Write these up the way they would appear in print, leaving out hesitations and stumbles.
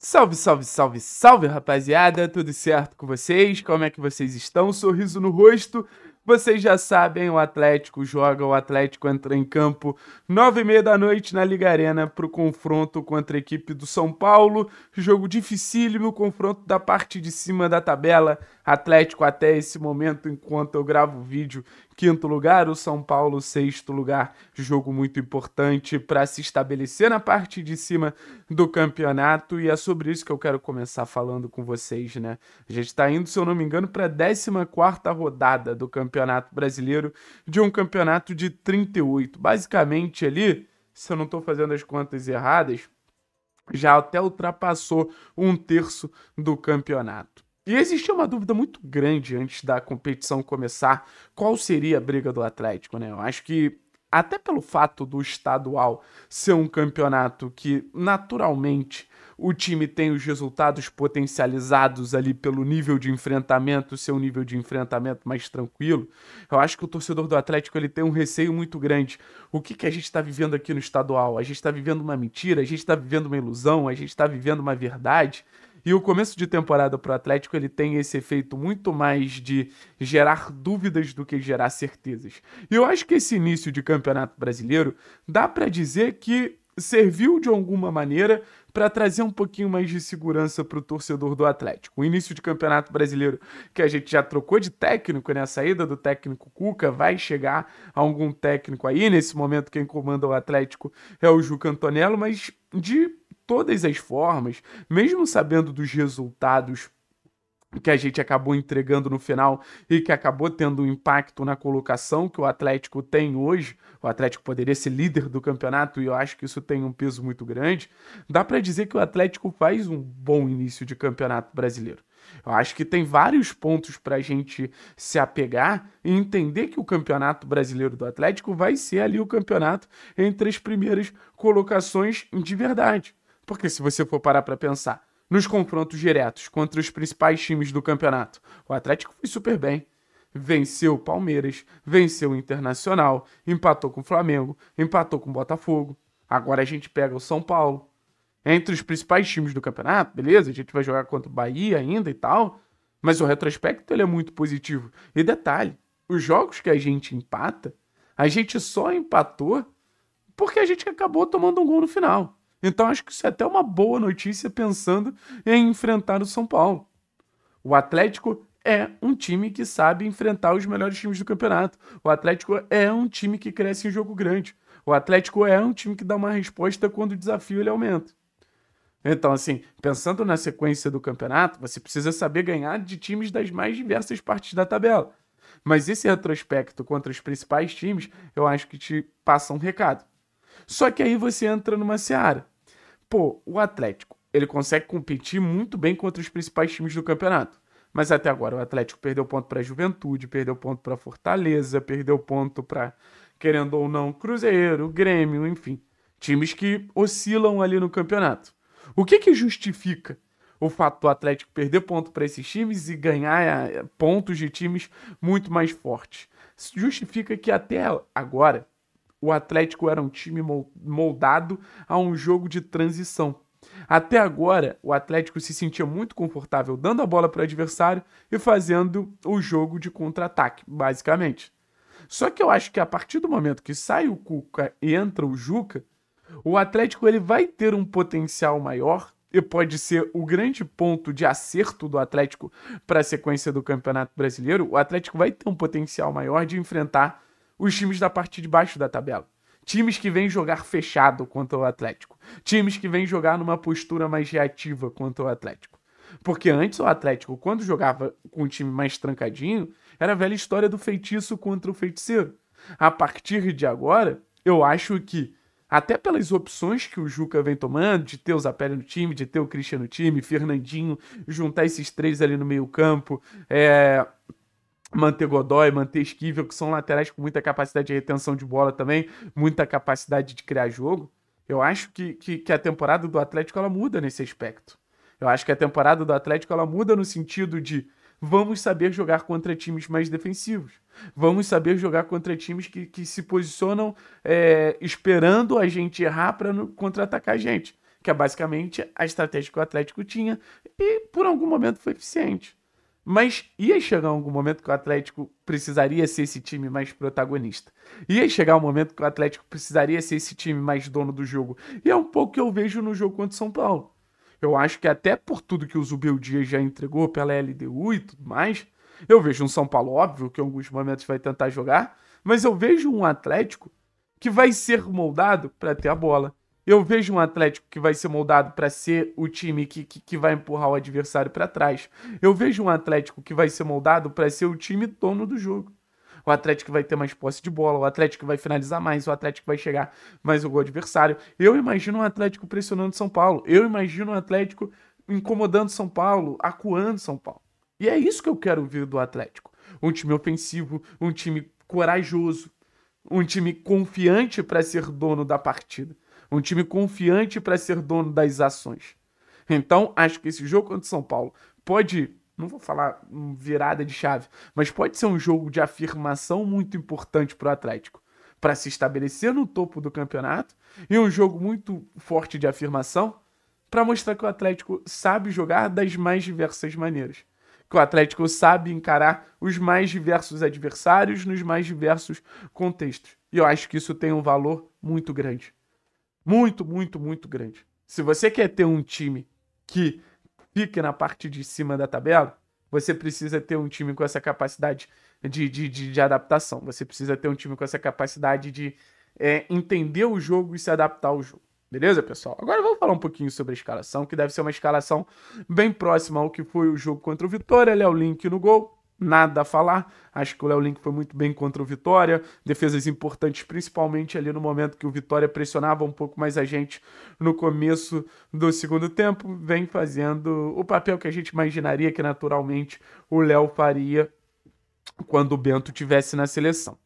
Salve, salve, salve, salve, rapaziada! Tudo certo com vocês? Como é que vocês estão? Sorriso no rosto? Vocês já sabem, o Atlético joga, o Atlético entra em campo 9h30 da noite na Liga Arena para o confronto contra a equipe do São Paulo. Jogo dificílimo, confronto da parte de cima da tabela. Atlético até esse momento, enquanto eu gravo o vídeo, quinto lugar, o São Paulo sexto lugar. Jogo muito importante para se estabelecer na parte de cima do campeonato e é sobre isso que eu quero começar falando com vocês, né? A gente está indo, se eu não me engano, para a 14ª rodada do Campeonato Brasileiro, de um campeonato de 38. Basicamente ali, se eu não estou fazendo as contas erradas, já até ultrapassou um terço do campeonato. E existia uma dúvida muito grande antes da competição começar, qual seria a briga do Atlético, né? Eu acho que até pelo fato do estadual ser um campeonato que naturalmente o time tem os resultados potencializados ali pelo nível de enfrentamento, seu nível de enfrentamento mais tranquilo, eu acho que o torcedor do Atlético ele tem um receio muito grande. O que a gente está vivendo aqui no estadual? A gente está vivendo uma mentira, a gente está vivendo uma ilusão, a gente está vivendo uma verdade. E o começo de temporada para o Atlético ele tem esse efeito muito mais de gerar dúvidas do que gerar certezas. E eu acho que esse início de Campeonato Brasileiro dá para dizer que serviu de alguma maneira para trazer um pouquinho mais de segurança para o torcedor do Atlético. O início de Campeonato Brasileiro, que a gente já trocou de técnico, né? A saída do técnico Cuca, vai chegar algum técnico aí. Nesse momento, quem comanda o Atlético é o Juca Antonello, mas de todas as formas, mesmo sabendo dos resultados que a gente acabou entregando no final e que acabou tendo um impacto na colocação que o Atlético tem hoje, o Atlético poderia ser líder do campeonato e eu acho que isso tem um peso muito grande, dá para dizer que o Atlético faz um bom início de Campeonato Brasileiro. Eu acho que tem vários pontos para a gente se apegar e entender que o Campeonato Brasileiro do Atlético vai ser ali o campeonato entre as primeiras colocações de verdade. Porque se você for parar para pensar, nos confrontos diretos contra os principais times do campeonato, o Atlético foi super bem. Venceu o Palmeiras, venceu o Internacional, empatou com o Flamengo, empatou com o Botafogo. Agora a gente pega o São Paulo. Entre os principais times do campeonato, beleza? A gente vai jogar contra o Bahia ainda e tal, mas o retrospecto ele é muito positivo. E detalhe, os jogos que a gente empata, a gente só empatou porque a gente acabou tomando um gol no final. Então acho que isso é até uma boa notícia pensando em enfrentar o São Paulo. O Atlético é um time que sabe enfrentar os melhores times do campeonato. O Atlético é um time que cresce em jogo grande. O Atlético é um time que dá uma resposta quando o desafio ele aumenta. Então assim, pensando na sequência do campeonato, você precisa saber ganhar de times das mais diversas partes da tabela. Mas esse retrospecto contra os principais times, eu acho que te passa um recado. Só que aí você entra numa seara. Pô, o Atlético, ele consegue competir muito bem contra os principais times do campeonato. Mas até agora o Atlético perdeu ponto para a Juventude, perdeu ponto para Fortaleza, perdeu ponto para, querendo ou não, Cruzeiro, Grêmio, enfim. Times que oscilam ali no campeonato. O que justifica o fato do Atlético perder ponto para esses times e ganhar pontos de times muito mais fortes? Isso justifica que até agora o Atlético era um time moldado a um jogo de transição. Até agora, o Atlético se sentia muito confortável dando a bola para o adversário e fazendo o jogo de contra-ataque, basicamente. Só que eu acho que a partir do momento que sai o Cuca e entra o Juca, o Atlético ele vai ter um potencial maior e pode ser o grande ponto de acerto do Atlético para a sequência do Campeonato Brasileiro. O Atlético vai ter um potencial maior de enfrentar os times da parte de baixo da tabela. Times que vêm jogar fechado contra o Atlético. Times que vêm jogar numa postura mais reativa contra o Atlético. Porque antes o Atlético, quando jogava com um time mais trancadinho, era a velha história do feitiço contra o feiticeiro. A partir de agora, eu acho que, até pelas opções que o Juca vem tomando, de ter o Zapelli no time, de ter o Christian no time, Fernandinho, juntar esses três ali no meio campo, manter Godoy, manter Esquivel, que são laterais com muita capacidade de retenção de bola também, muita capacidade de criar jogo, eu acho que a temporada do Atlético ela muda nesse aspecto. Eu acho que a temporada do Atlético ela muda no sentido de vamos saber jogar contra times mais defensivos, vamos saber jogar contra times que se posicionam esperando a gente errar para contra-atacar a gente. que é basicamente a estratégia que o Atlético tinha, e por algum momento foi eficiente. Mas ia chegar algum momento que o Atlético precisaria ser esse time mais protagonista. Ia chegar um momento que o Atlético precisaria ser esse time mais dono do jogo. E é um pouco que eu vejo no jogo contra o São Paulo. Eu acho que até por tudo que o Zubeldia já entregou pela LDU e tudo mais, eu vejo um São Paulo, óbvio, que em alguns momentos vai tentar jogar, mas eu vejo um Atlético que vai ser moldado para ter a bola. Eu vejo um Atlético que vai ser moldado para ser o time que vai empurrar o adversário para trás. Eu vejo um Atlético que vai ser moldado para ser o time dono do jogo. O Atlético vai ter mais posse de bola, o Atlético vai finalizar mais, o Atlético vai chegar mais ao gol adversário. Eu imagino um Atlético pressionando São Paulo. Eu imagino um Atlético incomodando São Paulo, acuando São Paulo. E é isso que eu quero ver do Atlético. Um time ofensivo, um time corajoso, um time confiante para ser dono da partida. Um time confiante para ser dono das ações. Então, acho que esse jogo contra o São Paulo pode, não vou falar virada de chave, mas pode ser um jogo de afirmação muito importante para o Atlético, para se estabelecer no topo do campeonato, e um jogo muito forte de afirmação para mostrar que o Atlético sabe jogar das mais diversas maneiras, que o Atlético sabe encarar os mais diversos adversários nos mais diversos contextos. E eu acho que isso tem um valor muito grande. Muito, muito, muito grande. Se você quer ter um time que fique na parte de cima da tabela, você precisa ter um time com essa capacidade de adaptação. Você precisa ter um time com essa capacidade de entender o jogo e se adaptar ao jogo. Beleza, pessoal? Agora vamos falar um pouquinho sobre a escalação, que deve ser uma escalação bem próxima ao que foi o jogo contra o Vitória. Léo Link no gol. Nada a falar, acho que o Léo Link foi muito bem contra o Vitória, defesas importantes principalmente ali no momento que o Vitória pressionava um pouco mais a gente no começo do segundo tempo, vem fazendo o papel que a gente imaginaria que naturalmente o Léo faria quando o Bento estivesse na seleção.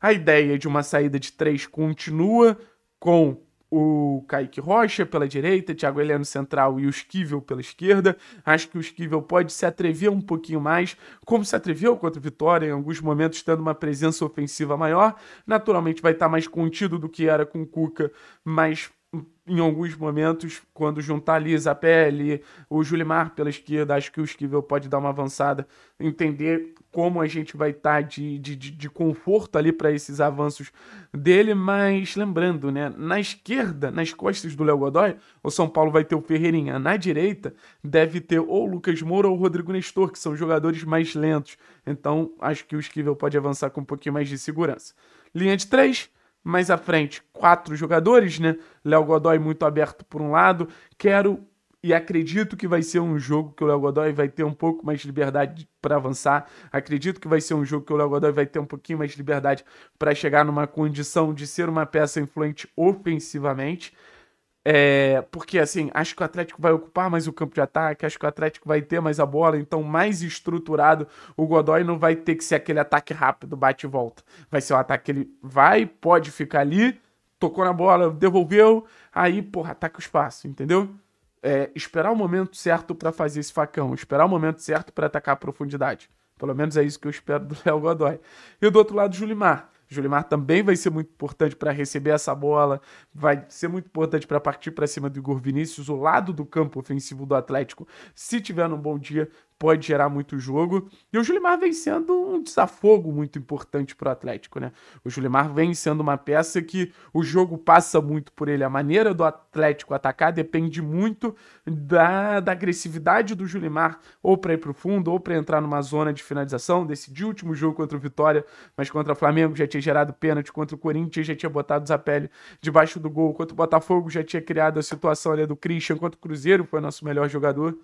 A ideia de uma saída de 3 continua com o Kaique Rocha pela direita, Thiago Heleno central e o Esquivel pela esquerda. Acho que o Esquivel pode se atrever um pouquinho mais, como se atreveu contra o Vitória, em alguns momentos tendo uma presença ofensiva maior. Naturalmente vai estar mais contido do que era com o Cuca, mas em alguns momentos, quando juntar ali Zapelli, o Julimar pela esquerda, acho que o Esquivel pode dar uma avançada, entender como a gente vai estar de conforto ali para esses avanços dele, mas lembrando, né, na esquerda, nas costas do Léo Godoy, o São Paulo vai ter o Ferreirinha, na direita deve ter ou o Lucas Moura ou o Rodrigo Nestor, que são jogadores mais lentos, então acho que o Esquivel pode avançar com um pouquinho mais de segurança. Linha de 3, mais à frente, 4 jogadores, né? Léo Godoy muito aberto por um lado. Quero e acredito que vai ser um jogo que o Léo Godoy vai ter um pouco mais de liberdade para avançar. Acredito que vai ser um jogo que o Léo Godoy vai ter um pouquinho mais de liberdade para chegar numa condição de ser uma peça influente ofensivamente. Porque assim, acho que o Atlético vai ocupar mais o campo de ataque, acho que o Atlético vai ter mais a bola, então mais estruturado o Godoy não vai ter que ser aquele ataque rápido, bate e volta, vai ser um ataque que ele vai, pode ficar ali, tocou na bola, devolveu, aí porra, ataca o espaço, entendeu? Esperar o momento certo para fazer esse facão, esperar o momento certo para atacar a profundidade, pelo menos é isso que eu espero do Léo Godoy. E do outro lado, Julimar também vai ser muito importante para receber essa bola, vai ser muito importante para partir para cima do Igor Vinícius, o lado do campo ofensivo do Atlético, se tiver num bom dia, pode gerar muito jogo. E o Julimar vem sendo um desafogo muito importante para o Atlético, né? O Julimar vem sendo uma peça que o jogo passa muito por ele. A maneira do Atlético atacar depende muito da agressividade do Julimar, ou para ir para o fundo, ou para entrar numa zona de finalização. Decidiu o último jogo contra o Vitória, mas contra o Flamengo já tinha gerado pênalti, contra o Corinthians já tinha botado o Zapelli debaixo do gol, contra o Botafogo já tinha criado a situação ali do Christian, contra o Cruzeiro foi o nosso melhor jogador.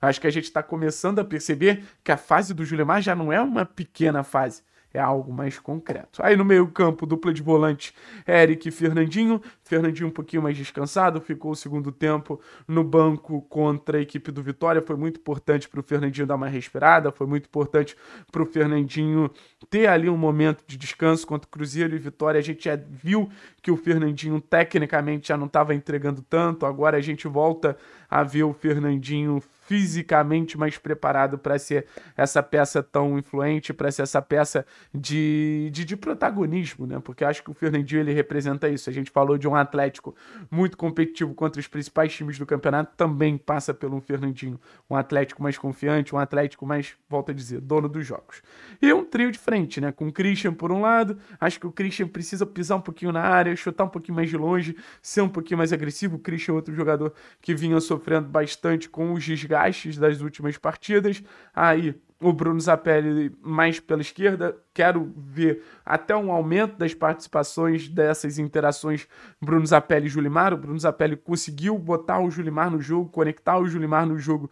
Acho que a gente está começando a perceber que a fase do Julimar já não é uma pequena fase, é algo mais concreto. Aí no meio campo, dupla de volante, Eric e Fernandinho. Fernandinho um pouquinho mais descansado, ficou o segundo tempo no banco contra a equipe do Vitória. Foi muito importante para o Fernandinho dar uma respirada, foi muito importante para o Fernandinho ter ali um momento de descanso contra o Cruzeiro e Vitória. A gente já viu que o Fernandinho tecnicamente já não estava entregando tanto, agora a gente volta a ver o Fernandinho fisicamente mais preparado para ser essa peça tão influente, para ser essa peça de protagonismo, né? Porque eu acho que o Fernandinho, ele representa isso. A gente falou de um Atlético muito competitivo contra os principais times do campeonato, também passa pelo Fernandinho. Um Atlético mais confiante, um Atlético mais, volto a dizer, dono dos jogos. E um trio de frente, né? Com o Christian por um lado, acho que o Christian precisa pisar um pouquinho na área, chutar um pouquinho mais de longe, ser um pouquinho mais agressivo. O Christian é outro jogador que vinha sofrendo bastante com os desgastes das últimas partidas. Aí o Bruno Zapelli mais pela esquerda. Quero ver até um aumento das participações dessas interações Bruno Zapelli e Julimar. O Bruno Zapelli conseguiu botar o Julimar no jogo, conectar o Julimar no jogo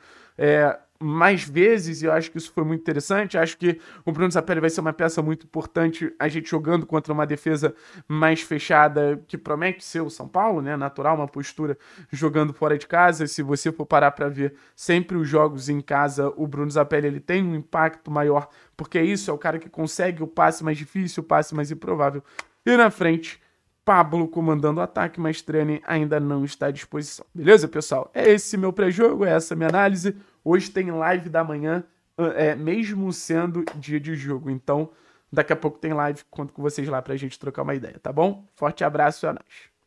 mais vezes, e eu acho que isso foi muito interessante. Acho que o Bruno Zapelli vai ser uma peça muito importante, a gente jogando contra uma defesa mais fechada, que promete ser o São Paulo, né? Natural, uma postura jogando fora de casa. Se você for parar para ver sempre os jogos em casa, o Bruno Zapelli, ele tem um impacto maior, porque isso é o cara que consegue o passe mais difícil, o passe mais improvável. E na frente, Pablo comandando o ataque, mas Trani ainda não está à disposição. Beleza, pessoal? É esse meu pré-jogo, é essa minha análise. Hoje tem live da manhã, mesmo sendo dia de jogo. Então, daqui a pouco tem live, conto com vocês lá pra gente trocar uma ideia, tá bom? Forte abraço, é nóis.